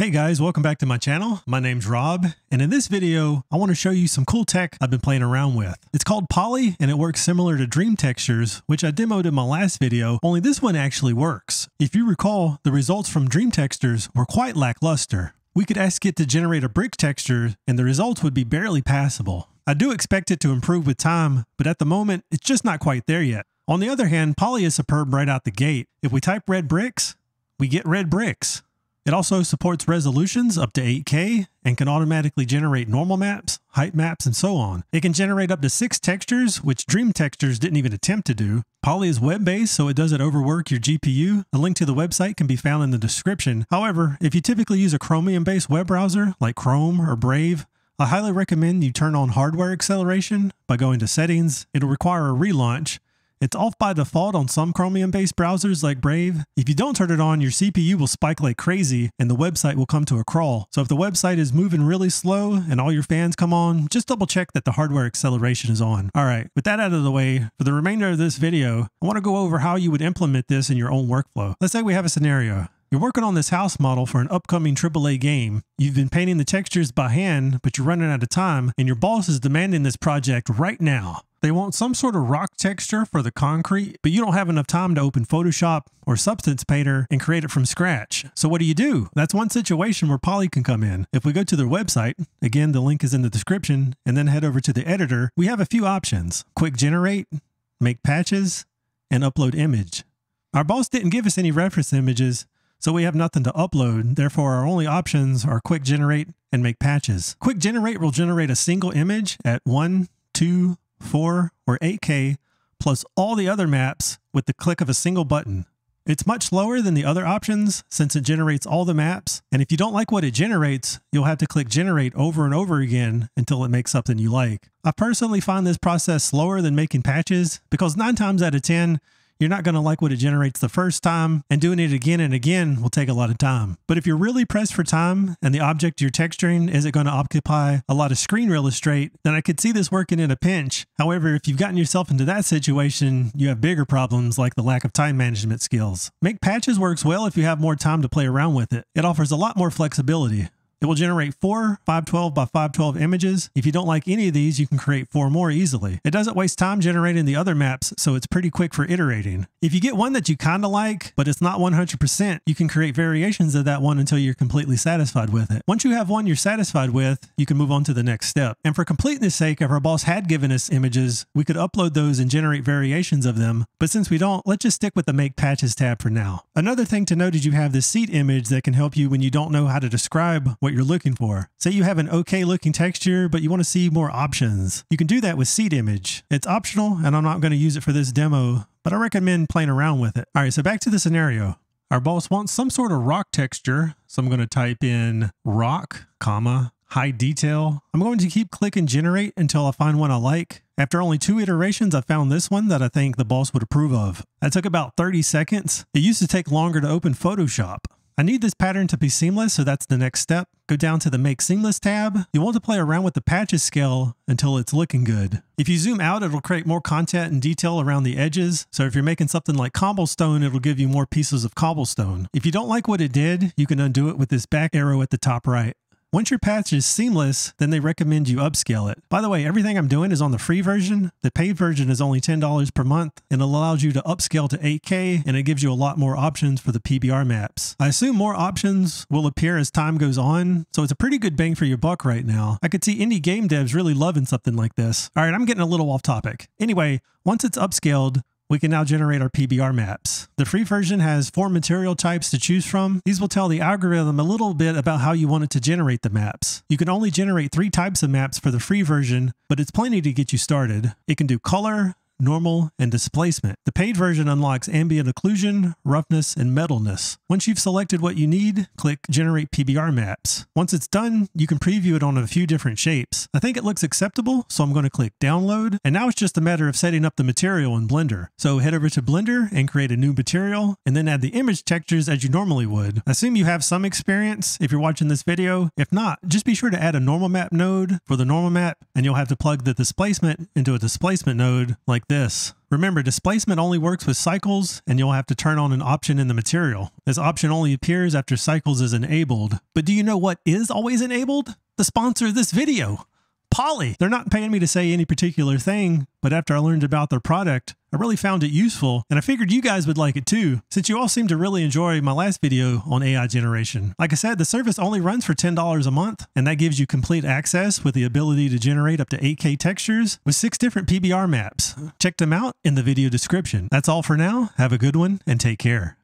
Hey guys, welcome back to my channel. My name's Rob, and in this video, I want to show you some cool tech I've been playing around with. It's called Poly, and it works similar to Dream Textures, which I demoed in my last video, only this one actually works. If you recall, the results from Dream Textures were quite lackluster. We could ask it to generate a brick texture, and the results would be barely passable. I do expect it to improve with time, but at the moment, it's just not quite there yet. On the other hand, Poly is superb right out the gate. If we type red bricks, we get red bricks. It also supports resolutions up to 8K and can automatically generate normal maps, height maps, and so on. It can generate up to 6 textures, which Dream Textures didn't even attempt to do. Poly is web-based, so it doesn't overwork your GPU. A link to the website can be found in the description. However, if you typically use a Chromium-based web browser like Chrome or Brave, I highly recommend you turn on hardware acceleration by going to settings. It'll require a relaunch. It's off by default on some Chromium-based browsers like Brave. If you don't turn it on, your CPU will spike like crazy and the website will come to a crawl. So if the website is moving really slow and all your fans come on, just double check that the hardware acceleration is on. All right, with that out of the way, for the remainder of this video, I want to go over how you would implement this in your own workflow. Let's say we have a scenario. You're working on this house model for an upcoming AAA game. You've been painting the textures by hand, but you're running out of time, and your boss is demanding this project right now. They want some sort of rock texture for the concrete, but you don't have enough time to open Photoshop or Substance Painter and create it from scratch. So what do? That's one situation where Poly can come in. If we go to their website, again, the link is in the description, and then head over to the editor, we have a few options. Quick generate, make patches, and upload image. Our boss didn't give us any reference images, so we have nothing to upload. Therefore, our only options are quick generate and make patches. Quick generate will generate a single image at 1, 2, 4, or 8K, plus all the other maps with the click of a single button. It's much slower than the other options since it generates all the maps, and if you don't like what it generates, you'll have to click generate over and over again until it makes something you like. I personally find this process slower than making patches because 9 times out of 10, you're not going to like what it generates the first time, and doing it again and again will take a lot of time. But if you're really pressed for time and the object you're texturing isn't going to occupy a lot of screen real estate, then I could see this working in a pinch. However, if you've gotten yourself into that situation, you have bigger problems like the lack of time management skills. Make patches works well if you have more time to play around with it. It offers a lot more flexibility. It will generate 4 512 by 512 images. If you don't like any of these, you can create 4 more easily. It doesn't waste time generating the other maps, so it's pretty quick for iterating. If you get one that you kind of like, but it's not 100%, you can create variations of that one until you're completely satisfied with it. Once you have one you're satisfied with, you can move on to the next step. And for completeness sake, if our boss had given us images, we could upload those and generate variations of them. But since we don't, let's just stick with the Make Patches tab for now. Another thing to note is you have this seed image that can help you when you don't know how to describe what you're looking for. Say you have an okay looking texture, but you want to see more options. You can do that with seed image. It's optional and I'm not going to use it for this demo, but I recommend playing around with it. All right, so back to the scenario. Our boss wants some sort of rock texture. So I'm going to type in rock, comma, high detail. I'm going to keep clicking generate until I find one I like. After only 2 iterations, I found this one that I think the boss would approve of. That took about 30 seconds. It used to take longer to open Photoshop. I need this pattern to be seamless, so that's the next step. Go down to the Make Seamless tab. You want to play around with the patches scale until it's looking good. If you zoom out, it'll create more content and detail around the edges. So if you're making something like cobblestone, it'll give you more pieces of cobblestone. If you don't like what it did, you can undo it with this back arrow at the top right. Once your patch is seamless, then they recommend you upscale it. By the way, everything I'm doing is on the free version. The paid version is only $10 per month, and it allows you to upscale to 8K, and it gives you a lot more options for the PBR maps. I assume more options will appear as time goes on, so it's a pretty good bang for your buck right now. I could see indie game devs really loving something like this. All right, I'm getting a little off topic. Anyway, once it's upscaled, we can now generate our PBR maps. The free version has 4 material types to choose from. These will tell the algorithm a little bit about how you want it to generate the maps. You can only generate 3 types of maps for the free version, but it's plenty to get you started. It can do color, normal, and displacement. The paid version unlocks ambient occlusion, roughness, and metalness. Once you've selected what you need, click Generate PBR Maps. Once it's done, you can preview it on a few different shapes. I think it looks acceptable, so I'm going to click Download, and now it's just a matter of setting up the material in Blender. So head over to Blender and create a new material, and then add the image textures as you normally would. I assume you have some experience if you're watching this video. If not, just be sure to add a normal map node for the normal map, and you'll have to plug the displacement into a displacement node like this. Remember, displacement only works with cycles, and you'll have to turn on an option in the material. This option only appears after cycles is enabled. But do you know what is always enabled? The sponsor of this video, Poly. They're not paying me to say any particular thing, but after I learned about their product, I really found it useful, and I figured you guys would like it too, since you all seem to really enjoy my last video on AI generation. Like I said, the service only runs for $10 a month, and that gives you complete access with the ability to generate up to 8K textures with 6 different PBR maps. Check them out in the video description. That's all for now. Have a good one, and take care.